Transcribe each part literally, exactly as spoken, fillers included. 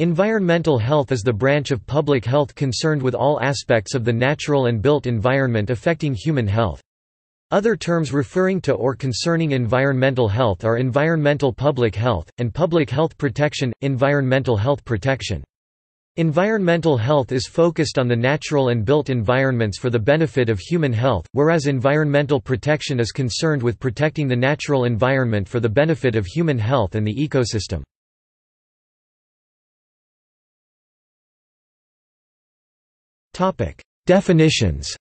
Environmental health is the branch of public health concerned with all aspects of the natural and built environment affecting human health. Other terms referring to or concerning environmental health are environmental public health, and public health protection, environmental health protection. Environmental health is focused on the natural and built environments for the benefit of human health, whereas environmental protection is concerned with protecting the natural environment for the benefit of human health and the ecosystem. Definitions.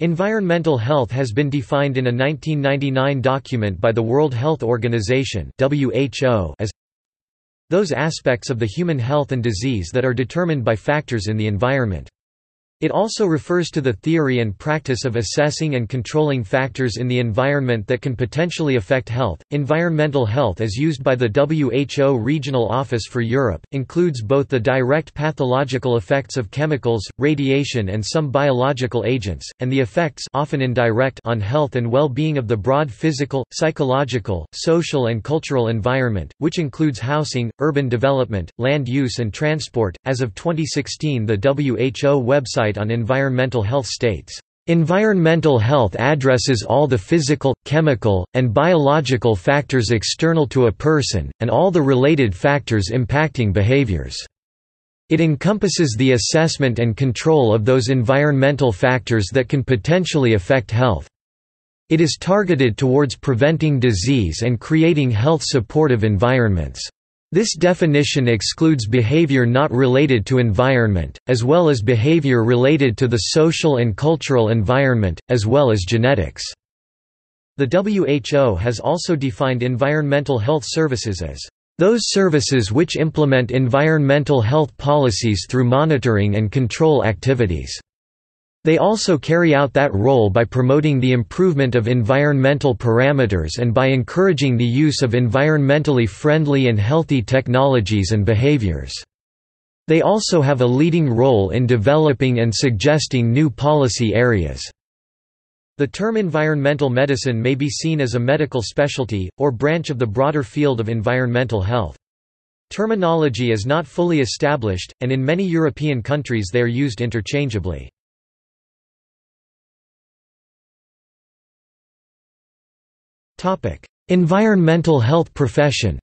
Environmental health has been defined in a nineteen ninety-nine document by the World Health Organization (W H O) as those aspects of the human health and disease that are determined by factors in the environment. It also refers to the theory and practice of assessing and controlling factors in the environment that can potentially affect health. Environmental health, as used by the W H O Regional Office for Europe, includes both the direct pathological effects of chemicals, radiation, and some biological agents, and the effects, often indirect, on health and well-being of the broad physical, psychological, social, and cultural environment, which includes housing, urban development, land use, and transport. As of twenty sixteen, the W H O website on environmental health states, "Environmental health addresses all the physical, chemical, and biological factors external to a person, and all the related factors impacting behaviors. It encompasses the assessment and control of those environmental factors that can potentially affect health. It is targeted towards preventing disease and creating health-supportive environments." This definition excludes behavior not related to environment, as well as behavior related to the social and cultural environment, as well as genetics. The W H O has also defined environmental health services as those services which implement environmental health policies through monitoring and control activities. They also carry out that role by promoting the improvement of environmental parameters and by encouraging the use of environmentally friendly and healthy technologies and behaviors. They also have a leading role in developing and suggesting new policy areas. The term environmental medicine may be seen as a medical specialty, or branch of the broader field of environmental health. Terminology is not fully established, and in many European countries they are used interchangeably. Environmental health profession.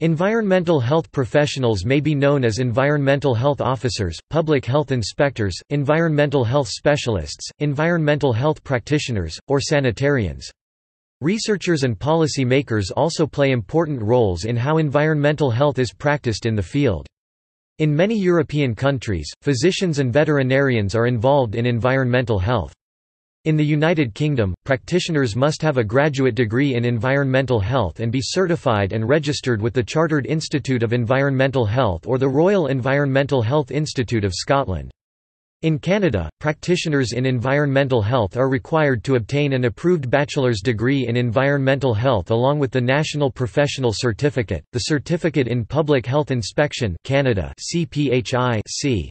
Environmental health professionals may be known as environmental health officers, public health inspectors, environmental health specialists, environmental health practitioners, or sanitarians. Researchers and policy makers also play important roles in how environmental health is practiced in the field. In many European countries, physicians and veterinarians are involved in environmental health. In the United Kingdom, practitioners must have a graduate degree in environmental health and be certified and registered with the Chartered Institute of Environmental Health or the Royal Environmental Health Institute of Scotland. In Canada, practitioners in environmental health are required to obtain an approved bachelor's degree in environmental health along with the National Professional Certificate, the Certificate in Public Health Inspection Canada (C P H I C).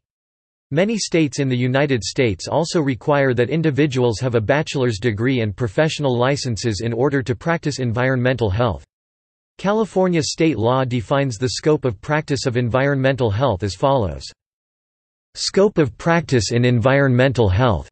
Many states in the United States also require that individuals have a bachelor's degree and professional licenses in order to practice environmental health. California state law defines the scope of practice of environmental health as follows. Scope of practice in environmental health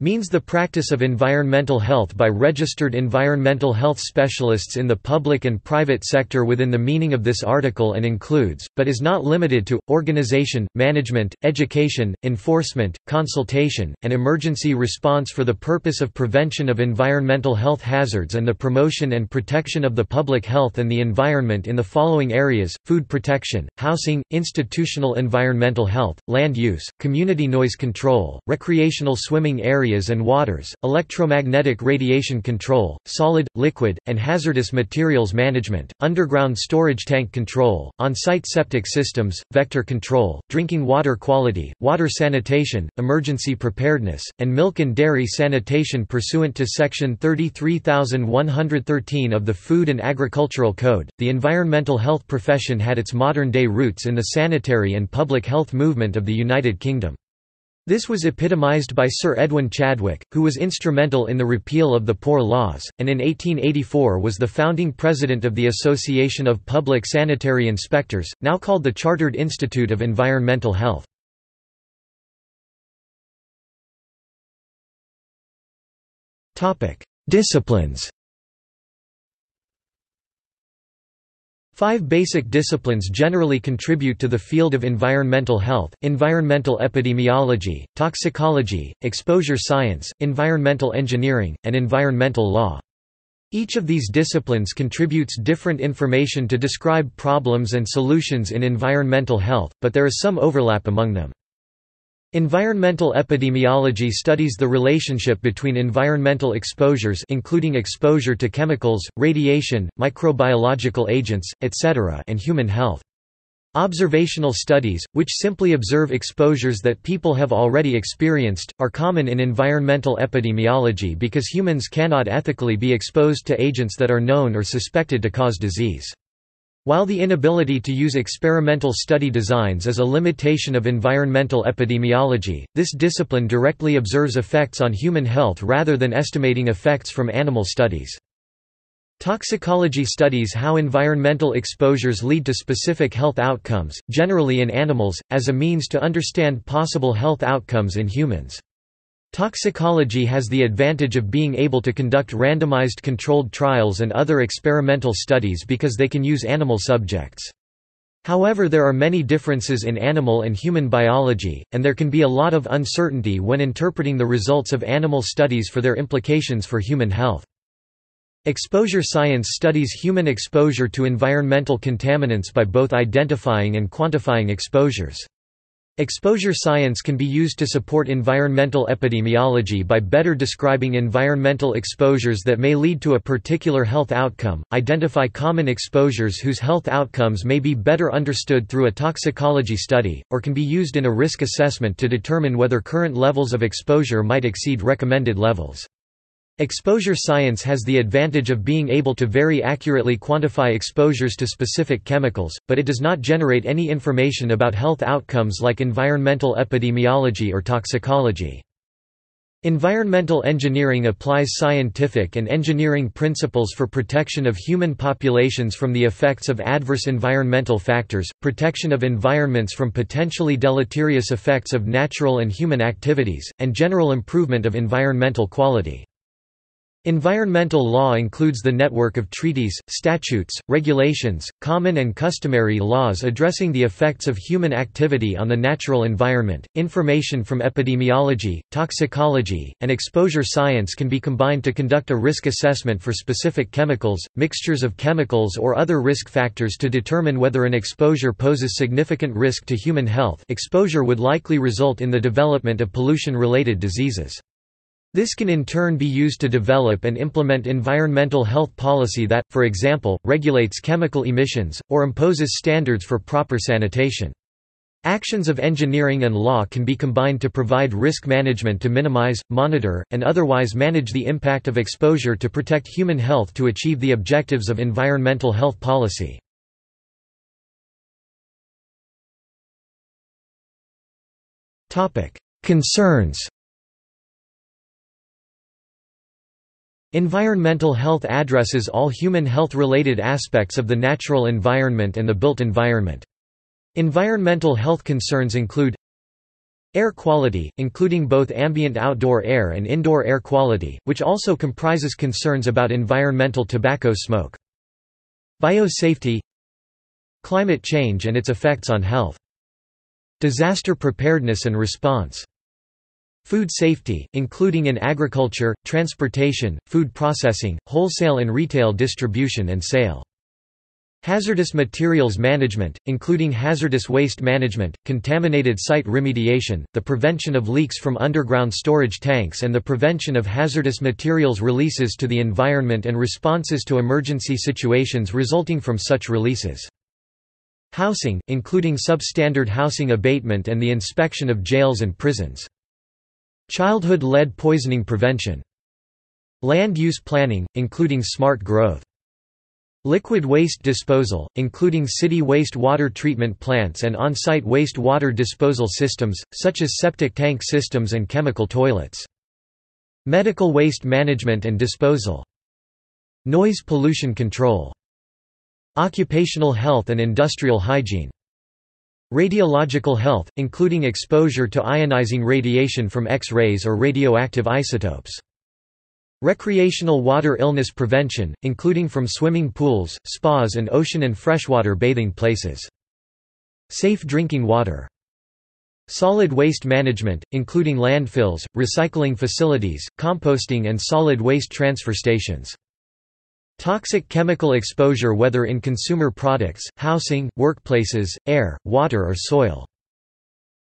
means the practice of environmental health by registered environmental health specialists in the public and private sector within the meaning of this article and includes, but is not limited to, organization, management, education, enforcement, consultation, and emergency response for the purpose of prevention of environmental health hazards and the promotion and protection of the public health and the environment in the following areas: food protection, housing, institutional environmental health, land use, community noise control, recreational swimming areas and waters, electromagnetic radiation control, solid, liquid, and hazardous materials management, underground storage tank control, on-site septic systems, vector control, drinking water quality, water sanitation, emergency preparedness, and milk and dairy sanitation pursuant to Section thirty-three thousand one hundred thirteen of the Food and Agricultural Code. The environmental health profession had its modern-day roots in the sanitary and public health movement of the United Kingdom. This was epitomized by Sir Edwin Chadwick, who was instrumental in the repeal of the Poor Laws, and in eighteen eighty-four was the founding president of the Association of Public Sanitary Inspectors, now called the Chartered Institute of Environmental Health. Disciplines. Five basic disciplines generally contribute to the field of environmental health: environmental epidemiology, toxicology, exposure science, environmental engineering, and environmental law. Each of these disciplines contributes different information to describe problems and solutions in environmental health, but there is some overlap among them. Environmental epidemiology studies the relationship between environmental exposures, including exposure to chemicals, radiation, microbiological agents, et cetera, and human health. Observational studies, which simply observe exposures that people have already experienced, are common in environmental epidemiology because humans cannot ethically be exposed to agents that are known or suspected to cause disease. While the inability to use experimental study designs is a limitation of environmental epidemiology, this discipline directly observes effects on human health rather than estimating effects from animal studies. Toxicology studies how environmental exposures lead to specific health outcomes, generally in animals, as a means to understand possible health outcomes in humans. Toxicology has the advantage of being able to conduct randomized controlled trials and other experimental studies because they can use animal subjects. However, there are many differences in animal and human biology, and there can be a lot of uncertainty when interpreting the results of animal studies for their implications for human health. Exposure science studies human exposure to environmental contaminants by both identifying and quantifying exposures. Exposure science can be used to support environmental epidemiology by better describing environmental exposures that may lead to a particular health outcome, identify common exposures whose health outcomes may be better understood through a toxicology study, or can be used in a risk assessment to determine whether current levels of exposure might exceed recommended levels. Exposure science has the advantage of being able to very accurately quantify exposures to specific chemicals, but it does not generate any information about health outcomes like environmental epidemiology or toxicology. Environmental engineering applies scientific and engineering principles for protection of human populations from the effects of adverse environmental factors, protection of environments from potentially deleterious effects of natural and human activities, and general improvement of environmental quality. Environmental law includes the network of treaties, statutes, regulations, common and customary laws addressing the effects of human activity on the natural environment. Information from epidemiology, toxicology, and exposure science can be combined to conduct a risk assessment for specific chemicals, mixtures of chemicals, or other risk factors to determine whether an exposure poses significant risk to human health. Exposure would likely result in the development of pollution-related diseases. This can in turn be used to develop and implement environmental health policy that, for example, regulates chemical emissions, or imposes standards for proper sanitation. Actions of engineering and law can be combined to provide risk management to minimize, monitor, and otherwise manage the impact of exposure to protect human health to achieve the objectives of environmental health policy. Concerns. Environmental health addresses all human health-related aspects of the natural environment and the built environment. Environmental health concerns include air quality, including both ambient outdoor air and indoor air quality, which also comprises concerns about environmental tobacco smoke. Biosafety, climate change and its effects on health. Disaster preparedness and response. Food safety, including in agriculture, transportation, food processing, wholesale and retail distribution and sale. Hazardous materials management, including hazardous waste management, contaminated site remediation, the prevention of leaks from underground storage tanks and the prevention of hazardous materials releases to the environment and responses to emergency situations resulting from such releases. Housing, including substandard housing abatement and the inspection of jails and prisons. Childhood lead poisoning prevention. Land use planning, including smart growth. Liquid waste disposal, including city waste water treatment plants and on-site waste water disposal systems, such as septic tank systems and chemical toilets. Medical waste management and disposal. Noise pollution control. Occupational health and industrial hygiene. Radiological health, including exposure to ionizing radiation from X-rays or radioactive isotopes. Recreational water illness prevention, including from swimming pools, spas and ocean and freshwater bathing places. Safe drinking water. Solid waste management, including landfills, recycling facilities, composting and solid waste transfer stations. Toxic chemical exposure, whether in consumer products, housing, workplaces, air, water or soil.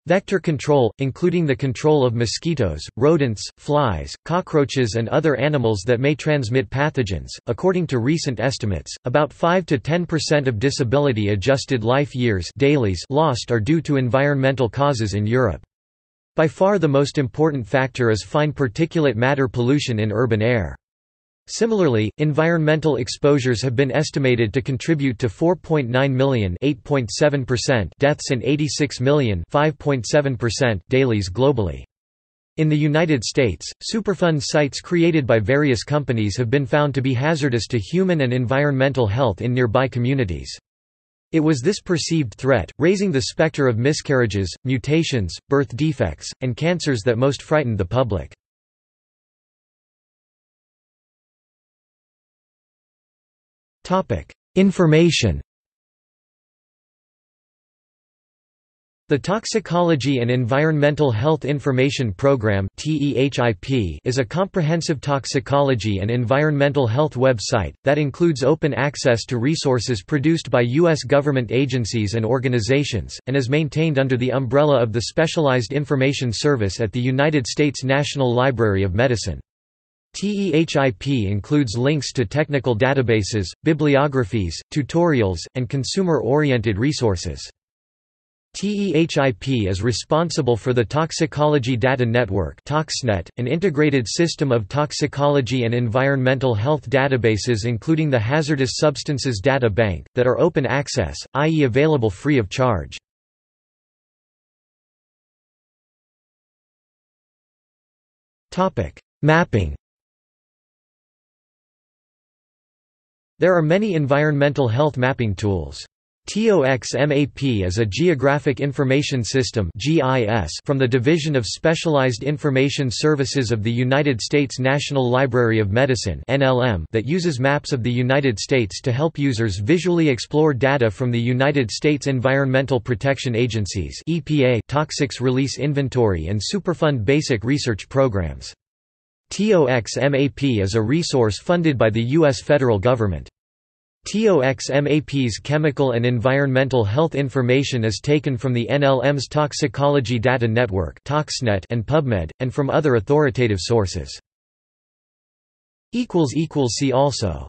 Vector control, including the control of mosquitoes, rodents, flies, cockroaches and other animals that may transmit pathogens. According to recent estimates, about five to ten percent of disability adjusted life years dailies lost are due to environmental causes in Europe. By far the most important factor is fine particulate matter pollution in urban air. Similarly, environmental exposures have been estimated to contribute to four point nine million (eight point seven percent) deaths and eighty-six million (five point seven percent) dailies globally. In the United States, Superfund sites created by various companies have been found to be hazardous to human and environmental health in nearby communities. It was this perceived threat, raising the specter of miscarriages, mutations, birth defects, and cancers that most frightened the public. Information. The Toxicology and Environmental Health Information Program is a comprehensive toxicology and environmental health website, that includes open access to resources produced by U S government agencies and organizations, and is maintained under the umbrella of the Specialized Information Service at the United States National Library of Medicine. TEHIP includes links to technical databases, bibliographies, tutorials, and consumer-oriented resources. TEHIP is responsible for the Toxicology Data Network, an integrated system of toxicology and environmental health databases including the Hazardous Substances Data Bank, that are open access, that is available free of charge. Mapping. There are many environmental health mapping tools. TOXMAP is a Geographic Information System from the Division of Specialized Information Services of the United States National Library of Medicine that uses maps of the United States to help users visually explore data from the United States Environmental Protection Agency's toxics release inventory and Superfund basic research programs. TOXMAP is a resource funded by the U S federal government. TOXMAP's chemical and environmental health information is taken from the N L M's Toxicology Data Network and PubMed, and from other authoritative sources. See also